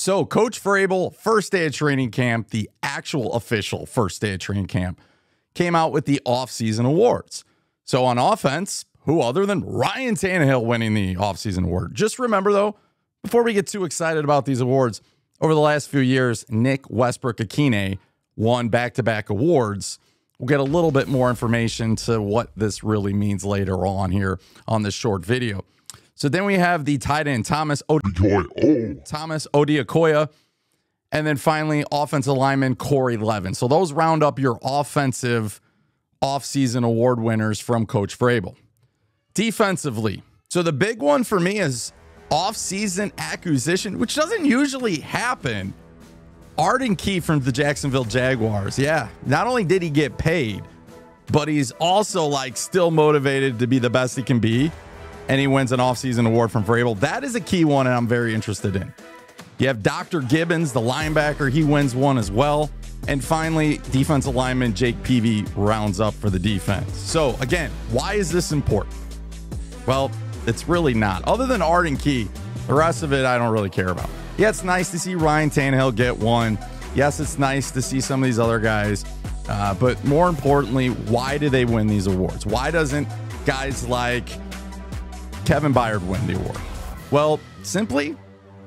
So Coach Vrabel, first day of training camp, the actual official first day of training camp, came out with the offseason awards. So on offense, who other than Ryan Tannehill winning the offseason award? Just remember, though, before we get too excited about these awards, over the last few years, Nick Westbrook Akine won back-to-back awards. We'll get a little bit more information to what this really means later on here on this short video. So then we have the tight end, Thomas Odiakoya. And then finally, offensive lineman, Corey Levin. So those round up your offensive offseason award winners from Coach Vrabel. Defensively, so the big one for me is offseason acquisition, which doesn't usually happen. Arden Key from the Jacksonville Jaguars. Yeah, not only did he get paid, but he's also like still motivated to be the best he can be. And he wins an offseason award from Vrabel. That is a key one, and I'm very interested in. You have Dr. Gibbons, the linebacker. He wins one as well. And finally, defensive lineman Jake Peavy rounds up for the defense. So again, why is this important? Well, it's really not. Other than Arden Key, the rest of it I don't really care about. Yeah, it's nice to see Ryan Tannehill get one. Yes, it's nice to see some of these other guys. But more importantly, why do they win these awards? Why doesn't guys like Kevin Byard win the award? Well, simply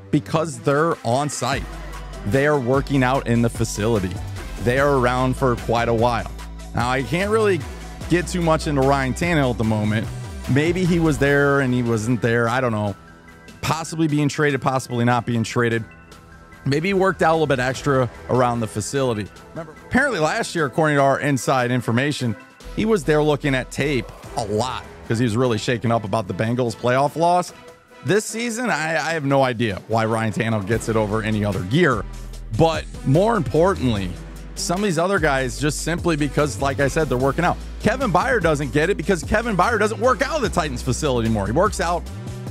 because they're on site. They are working out in the facility. They are around for quite a while. Now, I can't really get too much into Ryan Tannehill at the moment. Maybe he was there and he wasn't there. I don't know. Possibly being traded, possibly not being traded. Maybe he worked out a little bit extra around the facility. Remember, apparently last year, according to our inside information, he was there looking at tape a lot because he was really shaken up about the Bengals playoff loss. This season, I have no idea why Ryan Tannehill gets it over any other year. But more importantly, some of these other guys just simply because, like I said, they're working out. Kevin Byard doesn't get it because Kevin Byard doesn't work out of the Titans facility anymore. He works out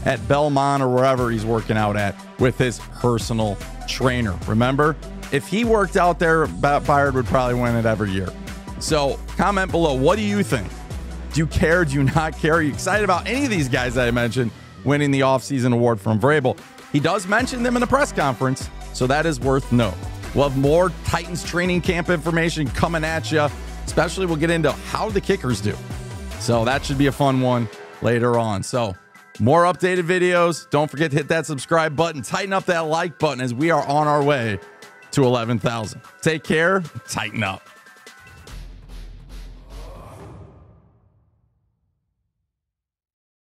at Belmont or wherever he's working out at with his personal trainer. Remember, if he worked out there, Byard would probably win it every year. So comment below. What do you think? Do you care? Do you not care? Are you excited about any of these guys that I mentioned winning the offseason award from Vrabel? He does mention them in the press conference, so that is worth noting. We'll have more Titans training camp information coming at you, especially we'll get into how the kickers do. So that should be a fun one later on. So more updated videos. Don't forget to hit that subscribe button. Tighten up that like button as we are on our way to 11,000. Take care. Tighten up.